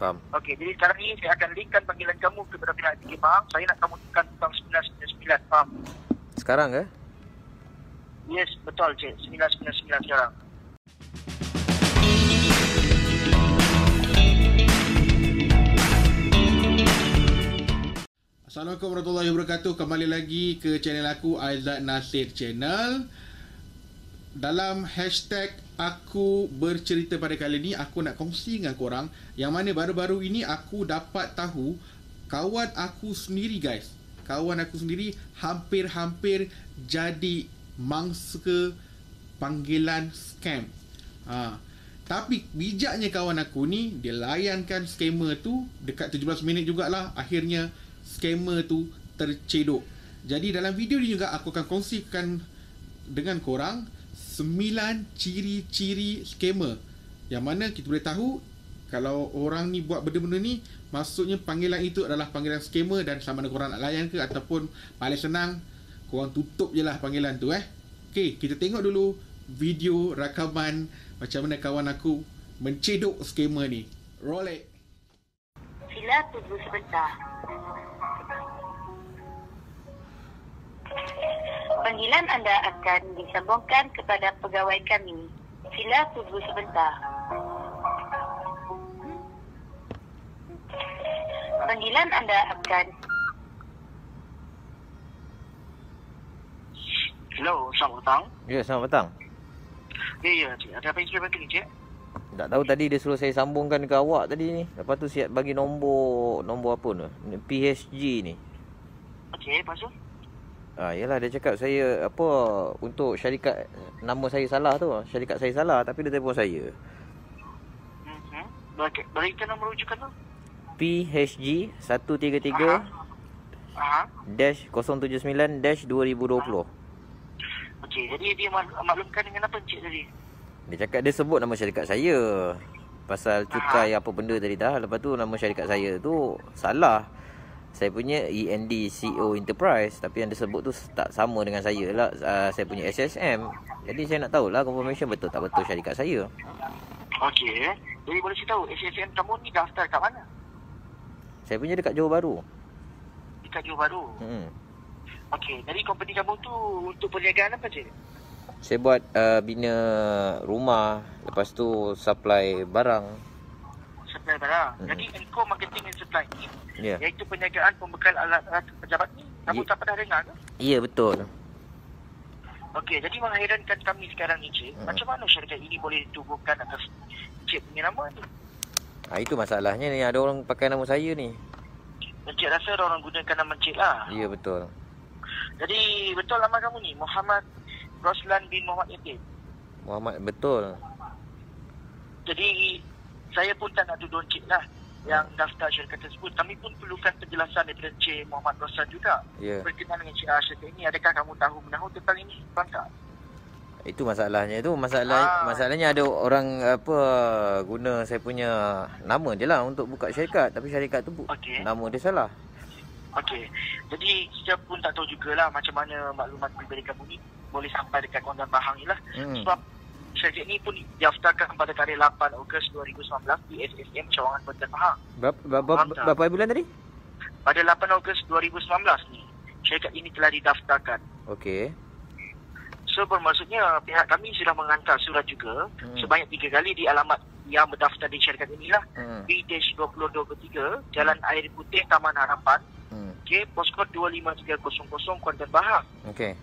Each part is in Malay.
Faham. Okey, jadi sekarang ini saya akan linkkan panggilan kamu kepada pihak IPK Pahang. Saya nak kamu tekan tentang 999, faham? Sekarang ke? Yes, betul cik. 999 sekarang. Assalamualaikum warahmatullahi wabarakatuh. Kembali lagi ke channel aku, Aizat Naser Channel. Dalam hashtag aku bercerita pada kali ini, aku nak kongsi dengan korang yang mana baru-baru ini aku dapat tahu kawan aku sendiri guys. Kawan aku sendiri hampir-hampir jadi mangsa panggilan scam. Tapi bijaknya kawan aku ni, dia layankan scammer tu dekat 17 minit jugalah. Akhirnya scammer tu tercedok. Jadi dalam video ni juga aku akan kongsikan dengan korang 9 ciri-ciri scammer yang mana kita boleh tahu kalau orang ni buat benda-benda ni, maksudnya panggilan itu adalah panggilan scammer. Dan sama ada korang nak layan ke ataupun paling senang korang tutup je lah panggilan tu Okey, kita tengok dulu video rakaman macam mana kawan aku mencedok scammer ni. Roll it. Sila tunggu sebentar. Panggilan anda akan disambungkan kepada pegawai kami. Sila tunggu sebentar. Panggilan anda akan... Hello, selamat petang. Ya, selamat petang. Ya, cik. Ada apa yang saya panggil, cik? Tak tahu, tadi dia suruh saya sambungkan ke awak tadi ni. Lepas tu siap bagi nombor apa tu? PSG ni. Okey, lepas tu? Yelah, dia cakap saya apa untuk syarikat, nama saya salah tu. Syarikat saya salah tapi dia telefon saya. Berita nombor rujukan tu? PHG 133-079-2020. Okey, jadi dia maklumkan dengan apa encik tadi? Dia cakap dia sebut nama syarikat saya. Pasal cukai apa benda tadi dah. Lepas tu nama syarikat saya tu salah. Saya punya ENDCO Enterprise, tapi yang disebut tu tak sama dengan saya lah. Saya punya SSM. Jadi saya nak tahulah confirmation betul tak betul syarikat saya. Okey, jadi boleh saya tahu SSM kamu ni daftar kat mana? Saya punya dekat Johor Bahru. Dekat Johor Bahru? Okey, jadi company kamu tu untuk perniagaan apa je? Saya buat bina rumah, lepas tu supply barang. Supply barang. Jadi Encore Marketing and Supply ni, iaitu perniagaan pembekal alat-alat pejabat ni, kamu tak pernah dengar ke? Ya, betul. Okey, jadi mengairankan kami sekarang ni cik, macam mana syarikat ini boleh ditubuhkan atas cik punya nama ni? Itu masalahnya ni, ada orang pakai nama saya ni. Cik rasa ada orang gunakan nama cik lah. Ya, betul. Jadi betul nama kamu ni Muhammad Roslan bin Muhammad Yatim? Muhammad, betul. Jadi saya pun tak nak tuduh encik lah yang daftar syarikat tersebut. Kami pun perlukan penjelasan daripada encik Muhammad Roslan juga berkenaan dengan syarikat ini. Adakah kamu tahu menahu tentang ini? Bangka? Itu masalahnya tu. Masalahnya ada orang apa guna saya punya nama je lah untuk buka syarikat. Tapi syarikat tu nama dia salah. Okey. Jadi kita pun tak tahu jugalah macam mana maklumat pribadi kamu ni boleh sampai dekat Encore Pahang ni lah. Sebab syarikat ini pun didaftarkan pada tarikh 8 Ogos 2019 di SSM Cawangan Kota Pahang. Berapa bulan tadi? Pada 8 Ogos 2019 ni, syarikat ini telah didaftarkan. Okey. So bermaksudnya pihak kami sudah mengantar surat juga sebanyak 3 kali di alamat yang berdaftar di syarikat inilah. B-2023 Jalan Air Putih Taman Harapan. Okey, poskod 25300 Kota Pahang. Okey.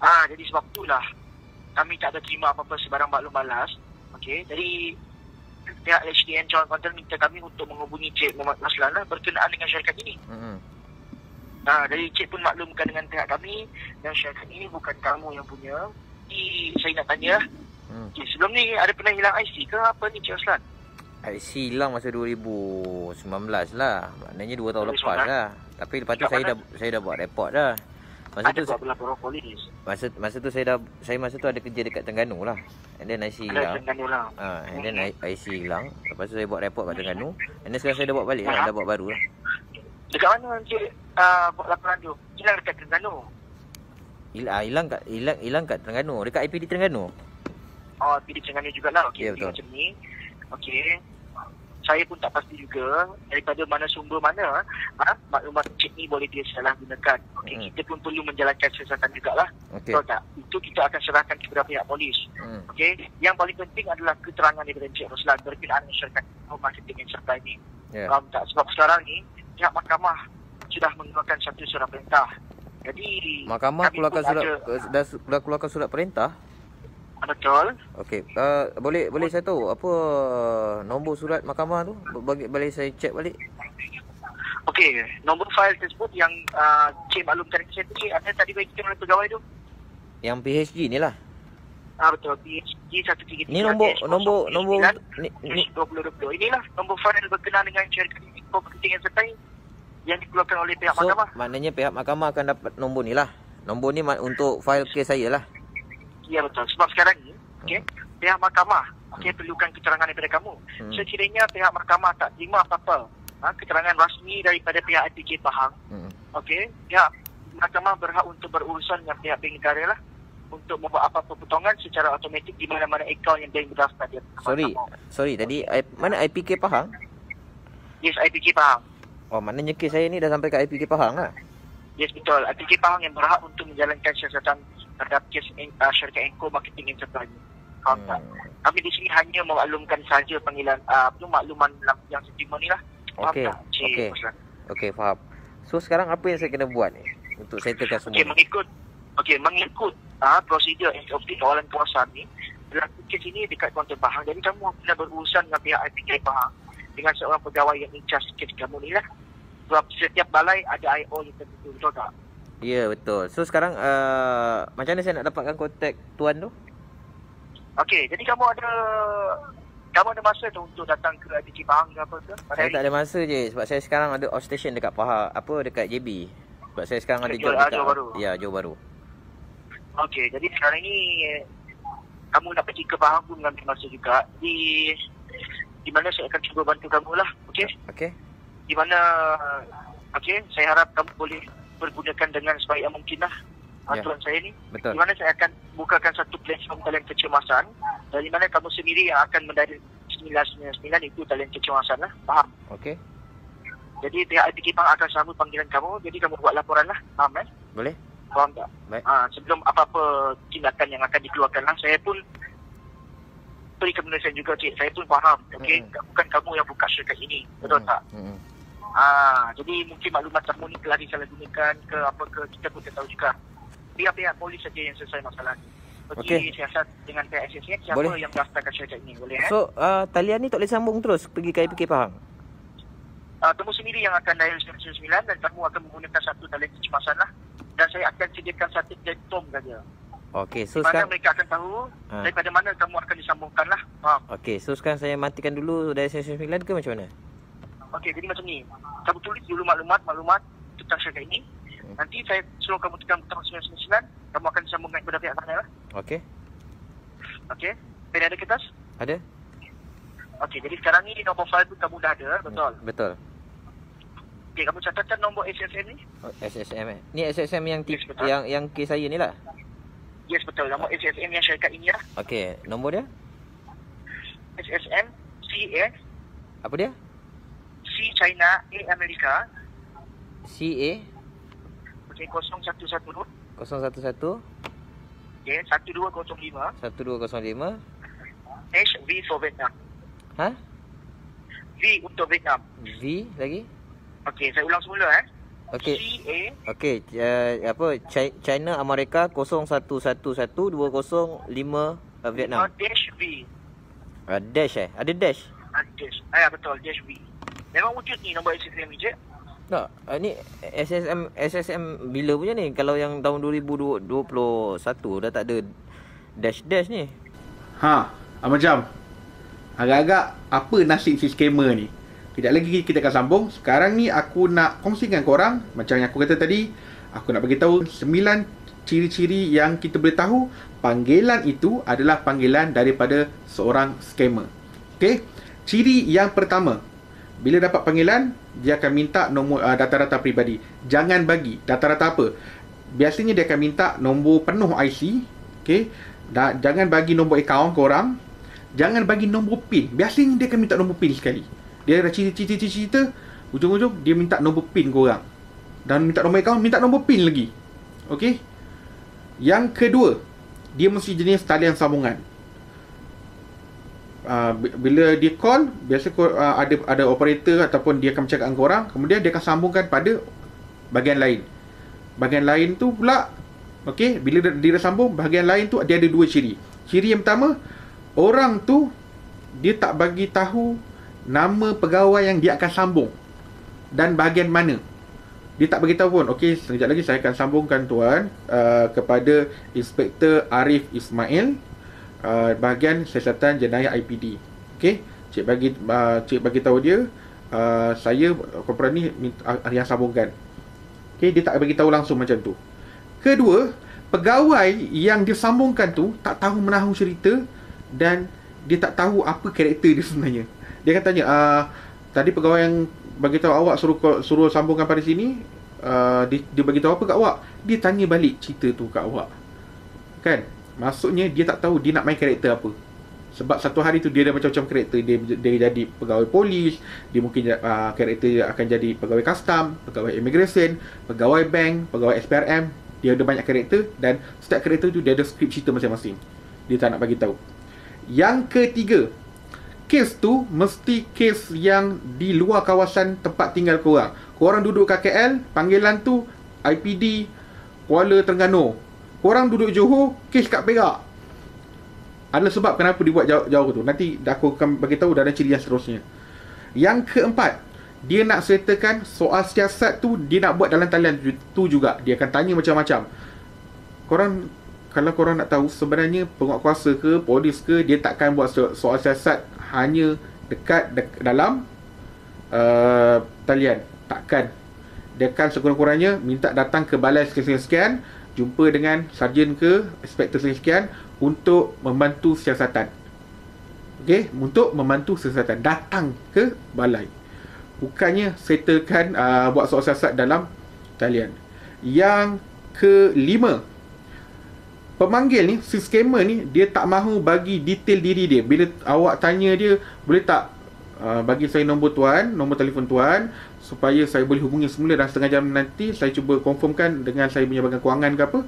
Jadi sebab itulah kami tak ada terima apa-apa sebarang maklum balas. Okey, jadi pihak LHDN Cyberjaya minta kami untuk menghubungi Cik Muhammad Roslan berkenaan dengan syarikat ini. Jadi Cik pun maklumkan dengan pihak kami yang syarikat ini bukan kamu yang punya. Jadi saya nak tanya, okay, sebelum ni ada pernah hilang IC ke apa ni Cik Roslan? IC hilang masa 2019 lah. Maknanya 2 tahun lepas lah. Tapi lepas tu saya dah buat report dah. Masa tu ada kerja dekat Terengganu lah. And then IC hilang. Lepas tu saya buat report kat Terengganu. And then sekarang saya dah buat balik lah. Dah buat baru lah. Dekat mana Encik buat laporan tu? Hilang dekat Terengganu? Hilang kat Terengganu. Dekat IPD Terengganu. Oh, IPD Terengganu jugalah. Okey, macam ni. Okey. saya pun tak pasti juga daripada mana sumber mana maklumat cik ni boleh dia salah gunakan. Okay, kita pun perlu menjalankan siasatan juga lah. Betul tak? Itu kita akan serahkan kepada pihak polis. Okay, yang paling penting adalah keterangan daripada Encik Roslan berkenaan masyarakat marketing and supply ni. Faham tak? Sebab sekarang ni pihak mahkamah sudah mengeluarkan satu surat perintah. Jadi mahkamah keluarkan surat dah keluarkan surat perintah. Betul. Okey, boleh saya tahu apa nombor surat mahkamah tu? Boleh saya cek balik? Okey, nombor fail tersebut yang cik maklumkan saya tu ada tadi bagi kita oleh pegawai tu. Yang PHG ni lah. Betul, PHG 133. Ni nombor ni 2020. Inilah nombor fail berkenaan dengan syarikat IPK Pahang yang sertai, yang dikeluarkan oleh pihak mahkamah. Maknanya pihak mahkamah akan dapat nombor ni lah. Nombor ni untuk fail kes saya lah. Ya, betul. Sebab sekarang ni, okay, pihak mahkamah perlukan keterangan daripada kamu. Sekiranya pihak mahkamah tak terima apa-apa keterangan rasmi daripada pihak IPK Pahang, okay, pihak mahkamah berhak untuk berurusan dengan pihak bank negara lah, untuk membuat apa-apa potongan secara automatik di mana-mana akaun yang bank berdaftar dia. Sorry, tadi mana IPK Pahang? Yes, IPK Pahang. Oh, maknanya kes saya ni dah sampai ke IPK Pahang lah. Yes, betul. IPK Pahang yang berhak untuk menjalankan siasatan terhadap kes syarikat Encore Marketing and Supply. Kami di sini hanya memaklumkan saja panggilan makluman yang setima ni lah. Okey, faham. So sekarang apa yang saya kena buat ni untuk settlekan semua? Mengikut prosedur SOP kawalan kuasa ni. Dalam kes ini dekat Kawalan Pahang, jadi kamu bila berurusan dengan pihak IPK Pahang dengan seorang pegawai yang incas kes kamu ni lah. Sebab setiap balai ada IO yang tertentu, betul tak? Ya, betul. So sekarang macam mana saya nak dapatkan kontak tuan tu? Okey, jadi kamu ada masa tu untuk datang ke IPK Pahang ke apa ke? Saya tak ada masa je sebab saya sekarang ada outstation dekat Pahang, dekat JB. Sebab saya sekarang ada job dekat Johor Bahru. Okey, jadi sekarang ni kamu nak pergi ke Pahang pun mengambil masa juga. Di mana saya akan cuba bantu kamu lah, okey? Di mana, saya harap kamu boleh pergunakan dengan sebaik yang mungkin lah aturan saya ni. Betul. Di mana saya akan bukakan satu platform talian kecemasan, dari mana kamu sendiri yang akan mendari 999 itu talian kecemasan lah, faham? Okey. Jadi pihak IPK Pahang akan sambut panggilan kamu, jadi kamu buat laporan lah, faham kan? Boleh. Faham tak? Baik. Sebelum apa-apa tindakan yang akan dikeluarkan lah, saya pun beri kebenaran juga, cik. Saya pun faham. Okay? Bukan kamu yang buka syarikat ini. Betul tak? Jadi mungkin maklumat kamu ni telah disalahgunakan ke apa ke, kita pun tak tahu juga. Pihak-pihak polis saja yang selesai masalah ni. Pergi siasat dengan pihak SSM, siapa yang daftarkan syarikat ini. Boleh? So, talian ni tak boleh sambung terus pergi ke IPK Pahang? Temu sendiri yang akan dial 999 dan kamu akan menggunakan satu talian kecemasan lah. Dan saya akan sediakan satu platform saja. Okey, so sekarang mereka akan tahu daripada mana kamu akan disambungkan lah. Okey, so sekarang saya matikan dulu dari 999 ke macam mana? Okey, jadi macam ni. Kamu tulis dulu maklumat tentang syarikat ini. Nanti saya suruh kamu tekan butang 999. Kamu akan disambungkan kepada pihak sana lah. Okey. Pen ada kertas? Ada. Okey, jadi sekarang ni nombor file pun kamu dah ada, betul? Betul. Okey, kamu catatkan nombor SSM ni. SSM ni SSM yang kes saya ni lah. Yes, betul. Nombor SSM yang syarikat ini lah. Okey, nombor dia? SSM CA. Apa dia? C China, A Amerika. CA. Okey, 011. 011. Okey, 1205. 1205. H V for Vietnam. V untuk Vietnam. V lagi? Okey, saya ulang semula Okey. Okey, apa China Amerika 0111205 Vietnam. Dash V. Dash Ada dash? Ada dash. Betul, dash V. Memang wujud ni nombor SSM je. Tak, ni SSM bila punya ni? Kalau yang tahun 2021 dah tak ada dash ni. Macam agak-agap apa nasib si scammer ni? Sekejap lagi kita akan sambung. Sekarang ni aku nak kongsikan korang, macam yang aku kata tadi, aku nak beritahu 9 ciri-ciri yang kita boleh tahu panggilan itu adalah panggilan daripada seorang scammer. Okey. Ciri yang pertama, bila dapat panggilan, dia akan minta nombor data-data peribadi. Jangan bagi data-data apa. Biasanya dia akan minta nombor penuh IC. Okey. Jangan bagi nombor akaun korang. Jangan bagi nombor PIN. Biasanya dia akan minta nombor PIN sekali. Dia dah cerita, ujung-ujung dia minta nombor PIN korang. Dan minta nombor akaun, minta nombor PIN lagi. Okey. Yang kedua, dia mesti jenis talian sambungan. Bila dia call, biasa ada operator ataupun dia akan bercakap dengan korang, kemudian dia akan sambungkan pada bahagian lain. Bahagian lain tu pula, okey, bila dia dah sambung, bahagian lain tu dia ada dua ciri. Ciri yang pertama, orang tu dia tak bagi tahu nama pegawai yang dia akan sambung dan bahagian mana. Dia tak beritahu pun, okey, sekejap lagi saya akan sambungkan tuan kepada Inspektor Arif Ismail, bahagian siasatan jenayah IPD. Okey, cik bagi tahu dia, saya korporat ni yang sambungkan. Okey, dia tak bagi tahu langsung macam tu. Kedua, pegawai yang dia sambungkan tu tak tahu menahu cerita dan dia tak tahu apa karakter dia sebenarnya. Dia akan tanya, tadi pegawai yang bagi tahu awak suruh sambungkan pada sini, dia bagi tahu apa kat awak? Dia tanya balik cerita tu kat awak. Kan? Maksudnya dia tak tahu dia nak main karakter apa. Sebab satu hari tu dia dah macam-macam karakter. Dia jadi pegawai polis, dia mungkin karakter dia akan jadi pegawai custom, pegawai immigration, pegawai bank, pegawai SPRM. Dia ada banyak karakter dan setiap karakter tu dia ada skrip cerita masing-masing. Dia tak nak bagi tahu. Yang ketiga, kes tu mesti kes yang di luar kawasan tempat tinggal korang. Korang duduk kat KL, panggilan tu IPD Kuala Terengganu. Korang duduk Johor, kes kat Perak. Ada sebab kenapa dibuat jauh-jauh tu. Nanti aku akan beritahu dalam ciri yang seterusnya. Yang keempat, dia nak sertakan soal siasat tu, dia nak buat dalam talian tu juga. Dia akan tanya macam-macam. Korang, kalau korang nak tahu, sebenarnya penguatkuasa ke, polis ke, dia takkan buat soal siasat hanya dekat dalam talian. Takkan. Dia akan sekurang-kurangnya minta datang ke balai sekian-sekian, jumpa dengan sarjan ke inspektor sekian untuk membantu siasatan. Okey, untuk membantu siasatan, datang ke balai. Bukannya settlekan buat soal siasat dalam talian. Yang kelima, pemanggil ni, si scammer ni, dia tak mahu bagi detail diri dia. Bila awak tanya dia, boleh tak bagi saya nombor tuan, nombor telefon tuan, supaya saya boleh hubungi semula dan setengah jam nanti saya cuba confirmkan dengan saya punya bahagian kewangan ke apa.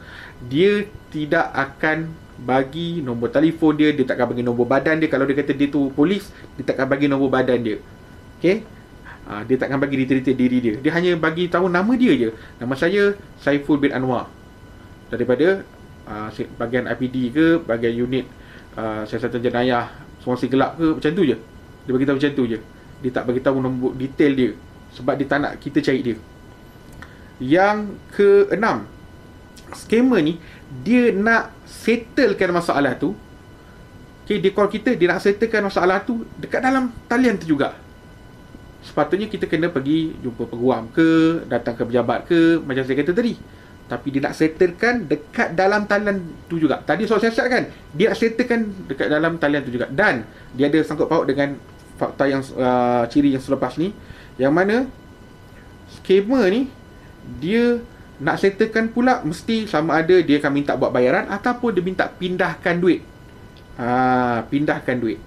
Dia tidak akan bagi nombor telefon dia, dia tak akan bagi nombor badan dia. Kalau dia kata dia tu polis, dia tak akan bagi nombor badan dia. Okey? Dia tak akan bagi detail-detail diri dia. Dia hanya bagi tahu nama dia je. Nama saya Saiful bin Anwar. Daripada bahagian IPD ke, bahagian unit siasatan jenayah Sungai Gelap ke, macam tu je. Dia bagi tahu macam tu je. Dia tak bagi tahu nombor detail dia. Sebab dia tak nak kita cari dia. Yang keenam, scammer ni dia nak settlekan masalah tu. Okay, dia call kita, dia nak settlekan masalah tu dekat dalam talian tu juga. Sepatutnya kita kena pergi jumpa peguam ke, datang ke pejabat ke, macam saya kata tadi. Tapi dia nak settlekan dekat dalam talian tu juga. Tadi soal siasat kan, dia nak settlekan dekat dalam talian tu juga. Dan dia ada sangkut paut dengan fakta yang ciri yang selepas ni, yang mana scammer ni dia nak settlekan pula, mesti sama ada dia akan minta buat bayaran ataupun dia minta pindahkan duit. Pindahkan duit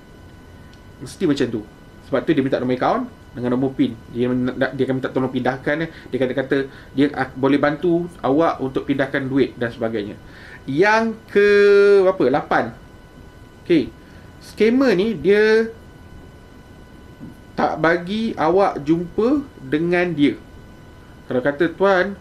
mesti macam tu. Sebab tu dia minta nombor akaun dengan nombor PIN. Dia akan minta tolong pindahkan. Dia kata-kata dia boleh bantu awak untuk pindahkan duit dan sebagainya. Yang ke berapa? 8. Okey. Scammer ni dia tak bagi awak jumpa dengan dia. Kalau kata tuan,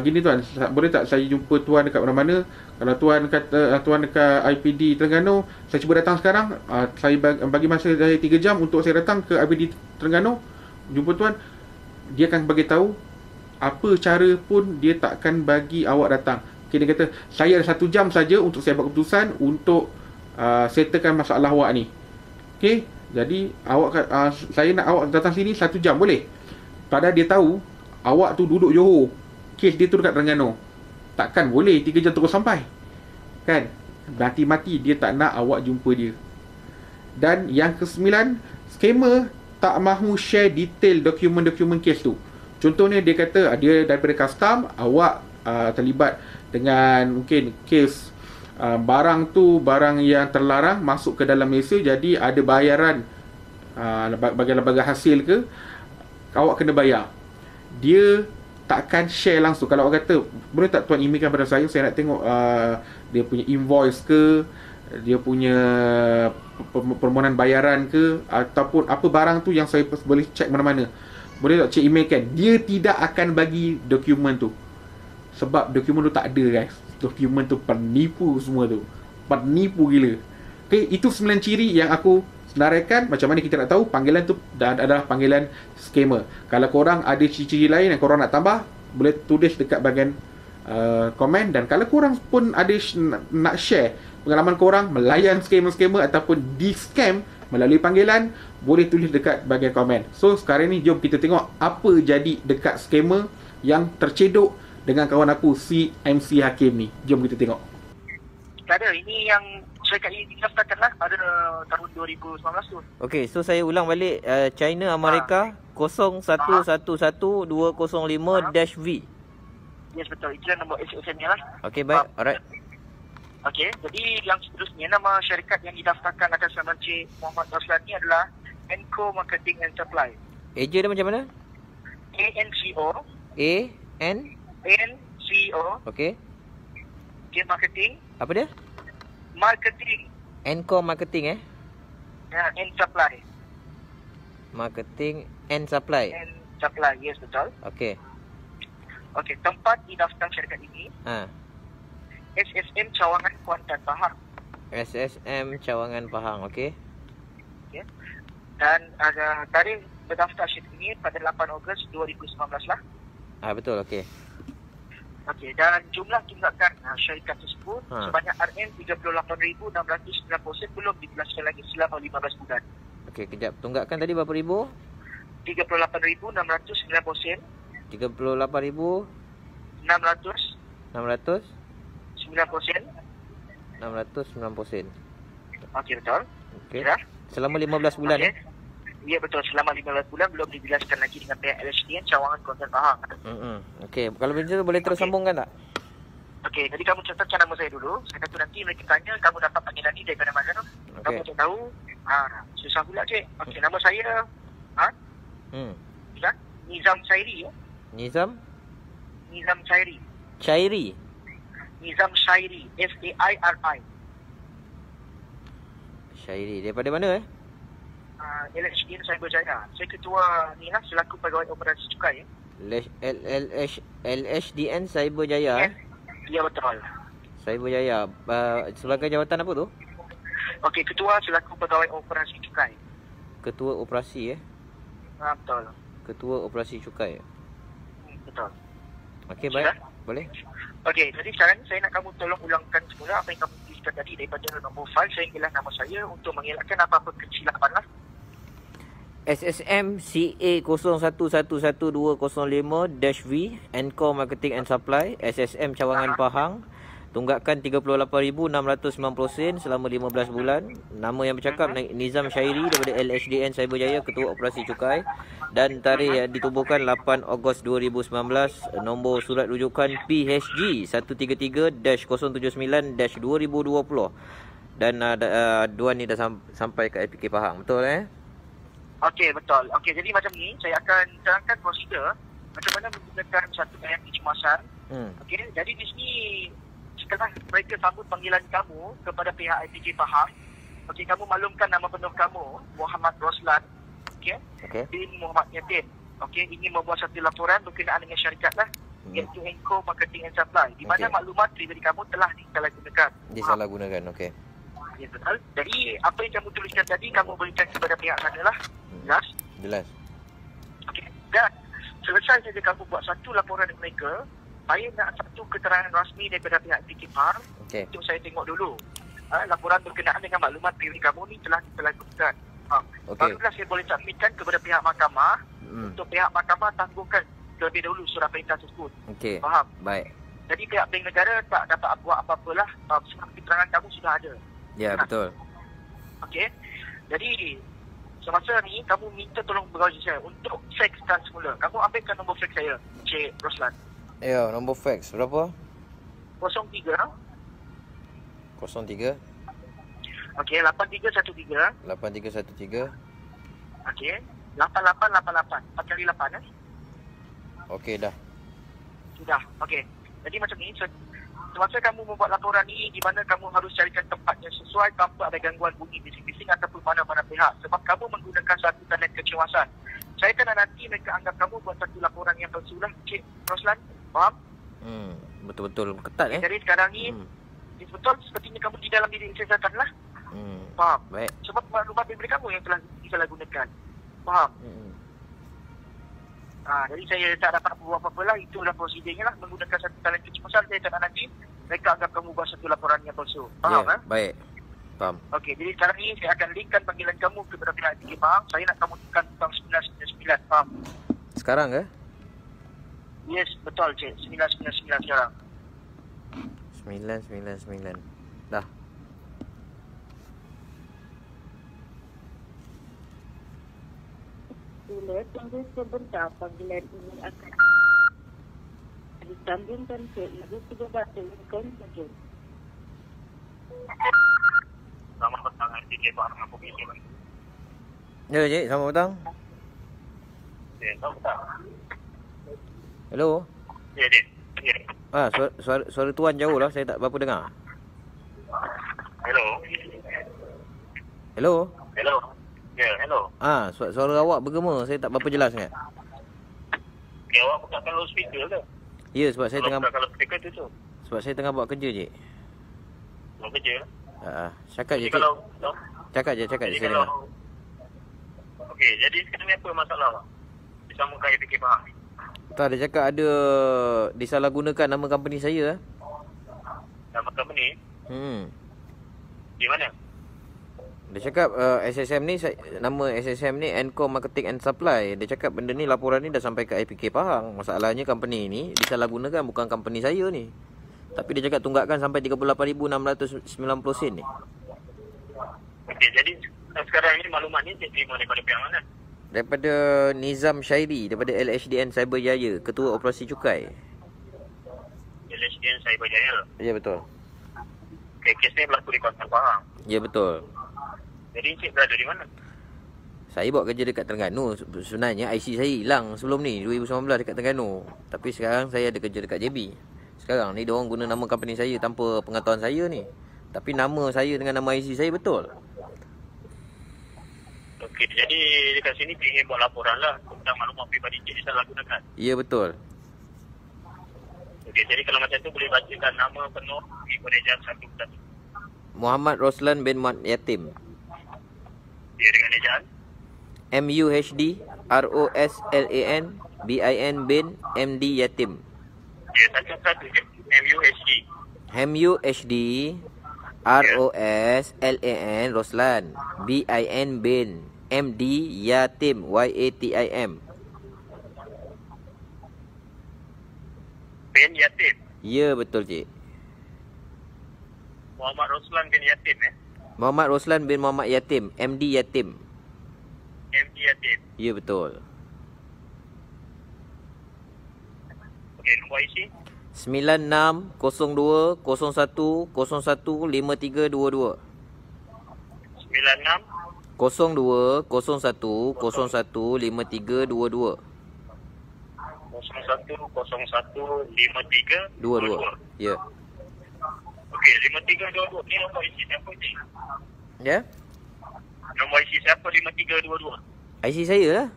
gini tuan, boleh tak saya jumpa tuan dekat mana-mana? Kalau tuan kata tuan dekat IPD Terengganu, saya cuba datang sekarang. Saya bagi masa saya 3 jam untuk saya datang ke IPD Terengganu jumpa tuan. Dia akan bagi tahu, apa cara pun dia takkan bagi awak datang. Okay, dia kata saya ada 1 jam saja untuk saya buat keputusan untuk settlekan masalah awak ni. Okey. Jadi awak, saya nak awak datang sini 1 jam boleh? Padahal dia tahu awak tu duduk Johor, kes dia tu dekat Terengganu. Takkan boleh 3 jam terus sampai. Kan? Mati-mati dia tak nak awak jumpa dia. Dan yang ke-9, scammer tak mahu share detail dokumen-dokumen kes tu. Contohnya dia kata dia daripada custom, awak terlibat dengan mungkin kes barang tu barang yang terlarang masuk ke dalam Malaysia, jadi ada bayaran bagi lembaga hasil ke, awak kena bayar. Dia takkan share langsung. Kalau awak kata, boleh tak tuan emailkan pada saya nak tengok dia punya invoice ke, dia punya permohonan bayaran ke, ataupun apa barang tu yang saya boleh check mana-mana, boleh tak cik emailkan? Dia tidak akan bagi dokumen tu. Sebab dokumen tu tak ada, guys. Dokumen tu penipu semua tu. Penipu gila. Okay, itu 9 ciri yang aku senaraikan. Macam mana kita nak tahu panggilan tu adalah panggilan scammer? Kalau korang ada ciri-ciri lain yang korang nak tambah, boleh tulis dekat bahagian komen. Dan kalau korang pun ada nak share pengalaman korang melayan scammer-scammer ataupun di-scam melalui panggilan, boleh tulis dekat bahagian komen. So sekarang ni jom kita tengok apa jadi dekat scammer yang tercedok dengan kawan aku si MC Hakim ni. Jom kita tengok. Tak ada, ini yang syarikat ini didaftarkan lah pada tahun 2019 tu. Okey, so saya ulang balik, China Amerika 0111205-V. Yes, betul. Itulah nombor SSM ni lah. Okey, baik. Alright. Okey, jadi yang seterusnya, nama syarikat yang didaftarkan atas nama Encik Muhammad Roslan ni adalah Encore Marketing and Supply. Eja dia macam mana? ANCO. ANCO. Okey. Okay, marketing. Apa dia? Marketing. Encore Marketing Ya, and Supply. Marketing and Supply. And Supply, yes, betul. Okey. Okey, tempat didaftarkan syarikat ini. SSM Cawangan Kuantan Pahang. SSM Cawangan Pahang, okey. Okey. Dan ada tarikh berdaftar syarikat ini pada 8 Ogos 2019 lah. Ah, betul, okey. Okey, dan jumlah tindakan syarikat tersebut sebanyak RM38,690 belum dijelaskan lagi selama 15 bulan. Okey, kejap. Tunggakan tadi berapa ribu? RM38,690. 38,600. 690 sen. Okey, betul. Okey. Selama 15 bulan Ya, betul. Selama 15 bulan belum dijelaskan lagi dengan pihak LHDN Cawangan Kuantan Pahang. Okey, kalau begitu boleh terus sambungkan tak? Okey, jadi kamu catatkan nama saya dulu. Saya kata nanti mereka tanya kamu dapat panggilan ni daripada mana tu? Kamu tak tahu. Susah pula, cik. Okey, nama saya Nizam Syahiri. Nizam Syahiri. Nizam Syahiri, S-A-I-R-I. Syahiri, daripada mana? LHDN Cyberjaya. Saya ketua ni lah, selaku pegawai operasi cukai. LHDN Cyberjaya. Ya, betul. Cyberjaya. Sebagai jawatan apa tu? Okey, ketua selaku pegawai operasi cukai. Ketua operasi betul. Ketua operasi cukai. Betul. Okey, baik. Boleh? Okey, jadi sekarang saya nak kamu tolong ulangkan semula apa yang kamu tuliskan tadi daripada nombor file. Saya ialah nama saya untuk mengelakkan apa-apa kesilapan lah. SSM CA 0111205-V, Encore Marketing and Supply, SSM Cawangan Pahang. Tunggakan RM38,690 selama 15 bulan. Nama yang bercakap Nizam Syahiri daripada LHDN Cyberjaya, Ketua Operasi Cukai. Dan tarikh yang ditubuhkan 8 Ogos 2019. Nombor surat rujukan PHG 133-079-2020. Dan Duan ni dah sampai ke IPK Pahang. Betul Okey, betul. Okey, jadi macam ni saya akan terangkan prosedur macam mana menggunakan satu ayat kecemasan. Okey, jadi di sini setelah mereka sambut panggilan kamu kepada pihak IPK Pahang, okey, kamu maklumkan nama penuh kamu, Muhammad Roslan bin Muhammad Yatim. Okey, ini membuat satu laporan berkenaan dengan syarikat lah, iaitu Encore Marketing and Supply, di mana maklumat pribadi kamu telah disalahgunakan. Disalahgunakan, okey. Ya, betul. Jadi, apa yang kamu tuliskan tadi, kamu berikan kepada pihak sana lah. Jelas? Jelas. Okey, dan selesai saja kamu buat satu laporan dengan mereka, saya nak satu keterangan rasmi daripada pihak IPK Pahang untuk saya tengok dulu. Laporan berkenaan dengan maklumat pribadi kamu ni telah dilakukan. Barulah saya boleh submitkan kepada pihak mahkamah untuk pihak mahkamah tangguhkan terlebih dahulu surat perintah tersebut. Faham? Baik. Jadi pihak bank negara tak dapat buat apa-apalah sebab keterangan kamu sudah ada. Ya, betul. Okey. Jadi semasa ni kamu minta tolong bergaul saya untuk faxkan semula. Kamu ambilkan nombor fax saya, Cik Roslan. Ya, nombor fax berapa? 03 Okey, 8313 8313 Okey. 8888. 4 kali 8 eh. Okey dah. Sudah. Okey. Jadi macam ni, semasa kamu membuat laporan ni, di mana kamu harus carikan tempat yang sesuai tanpa ada gangguan bunyi bising-bising ataupun mana-mana pihak, sebab kamu menggunakan satu tanda kecemasan. Saya kena nanti mereka anggap kamu buat satu laporan yang palsu lah, Cik Roslan. Faham? Betul-betul ketat eh. Jadi sekarang ni, betul sepertinya kamu di dalam diri kesihatan lah. Faham? Baik. Sebab maklumat daripada kamu yang telah disalahgunakan. Faham? Jadi saya tak dapat buat apa-apa lah. Itulah prosedurnya lah. Menggunakan satu talian kecemasan, saya tak nak nanti mereka anggap kamu buat satu laporan yang palsu. Faham? Yeah, baik. Faham. Okey, jadi sekarang ni saya akan linkkan panggilan kamu kepada pihak IPK Pahang. Saya nak kamu tekan butang 999. Faham? Sekarang ke? Yes, betul Cik. 999 sekarang. 999. Dah. Sila tunggu sebentar, panggilan ini akan disambungkan ke ibu tiga batu Lincoln Sejun. Selamat petang, IPK Pahang. Apa ini? Ya, Cik. Selamat petang. Ya, selamat petang. Hello? Ya, Cik. Ya. Ah, suara tuan jauh lah. Saya tak berapa dengar. Hello? Hello? Hello? Ya, hello. Ah, suara awak bergema. Saya tak berapa jelas sangat. Ya, awak bukakan low speaker ke? Ya, sebab saya tengah buka speaker tu. Sebab saya tengah buat kerja, Cik. Buat kerja? Haa. Cakap je, Cik. Cakap je. Saya dengar. Okey, jadi sekarang ni apa masalah awak? Disambungkan IPK Pahang. Tak, dia cakap ada disalahgunakan nama company saya. Nama company? Di mana? Dia cakap SSM ni, nama SSM ni Encore Marketing and Supply. Dia cakap benda ni, laporan ni dah sampai ke IPK Pahang. Masalahnya company ni disalahgunakan, bukan company saya ni. Tapi dia cakap tunggakan sampai RM38,690 ni. Okey, jadi sekarang ni maklumat ni saya terima daripada pihak mana? Daripada Nizam Syahiri, daripada LHDN Cyberjaya, Ketua Operasi Cukai. LHDN Cyberjaya? Ya, betul. Okey, kes ni berlaku di Kota Pahang. Ya, betul. Jadi Encik berada di mana? Saya buat kerja dekat Terengganu. Sebenarnya IC saya hilang sebelum ni, 2019 dekat Terengganu. Tapi sekarang saya ada kerja dekat JB. Sekarang ni diorang guna nama company saya tanpa pengetahuan saya ni. Tapi nama saya dengan nama IC saya betul. Okey, jadi dekat sini ingin buat laporan lah tentang maklumat peribadi Encik disalahgunakan. Ya, betul. Okey, jadi kalau macam tu boleh bacakan nama penuh ibu rejam satu persatu. Muhammad Roslan bin Muhammad Yatim. Ya, dengan ejaan MUHD ROSLAN BIN MD Yatim. Ya, satu-satu je. MUHD ROSLAN Roslan BIN BIN MD Yatim YATIM. BIN Yatim? Ya, betul Cik. Muhammad Roslan bin Yatim eh? Muhammad Roslan bin Muhammad Yatim, MD Yatim. MD Yatim. Ya, betul. Okey, nombor IC 960201015322. 960201015322. 01015322. Ya. Okey, 5322 ni nombor IC siapa ni? Ya? Nombor IC siapa 5322? IC saya lah.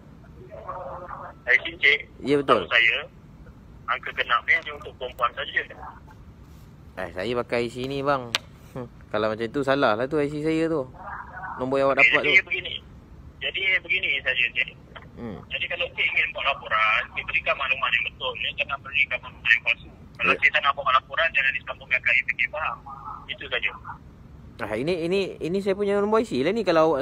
IC Cik? Ya, betul. Tahu saya, angka genap ni hanya untuk perempuan saja. Saya pakai IC ni bang. Kalau macam tu salah lah tu IC saya tu. Nombor yang awak dapat tu. Jadi begini saja Cik. Jadi kalau Cik ingin buat laporan, Cik berikan maklumat yang betul. Jangan berikan maklumat yang palsu. Kalau Cik tak nak buat laporan, jangan disambungkan ke IPK Pahang. Itu saja. Ah, ini saya punya nombor IC lah ni. Kalau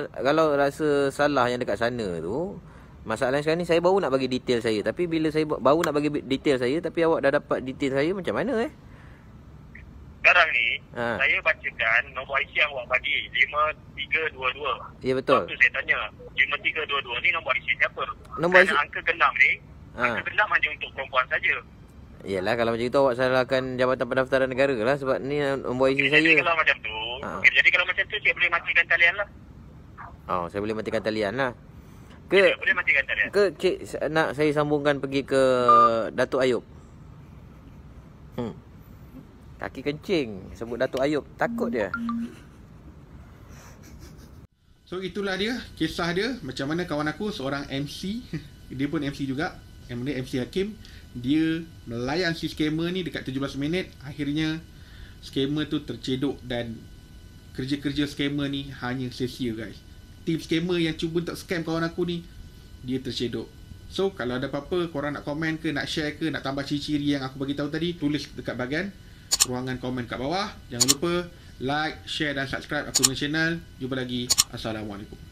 rasa salah yang dekat sana tu, masalahnya sekarang ni saya baru nak bagi detail saya. Tapi bila saya baru nak bagi detail saya, tapi awak dah dapat detail saya, macam mana eh? Sekarang ni, saya bacakan nombor IC yang awak bagi, 5322. Ya, betul. Lepas tu saya tanya, 5322 ni nombor IC siapa? Nombor IC? Angka genap ni, angka genap hanya untuk perempuan saja. Yalah, kalau macam itu awak salahkan Jabatan Pendaftaran Negara lah. Sebab ni nombor IC saya. Jadi kalau macam tu, jadi kalau macam tu, Cik boleh matikan talian lah. Saya boleh matikan talian lah. Boleh matikan tak ada? Ke cik nak saya sambungkan pergi ke Datuk Ayub? Kaki kencing sebut Datuk Ayub, takut dia. So itulah dia kisah dia, macam mana kawan aku seorang MC, dia pun MC juga, yang mana MC Hakim, dia melayan si scammer ni dekat 17 minit. Akhirnya scammer tu tercedok dan kerja-kerja scammer ni hanya sia-sia, guys. Team scammer yang cuba untuk scam kawan aku ni, dia tercedok. So kalau ada apa-apa korang nak komen ke, nak share ke, nak tambah ciri-ciri yang aku bagi tahu tadi, tulis dekat bahagian ruangan komen kat bawah. Jangan lupa like, share dan subscribe aku punya channel. Jumpa lagi. Assalamualaikum.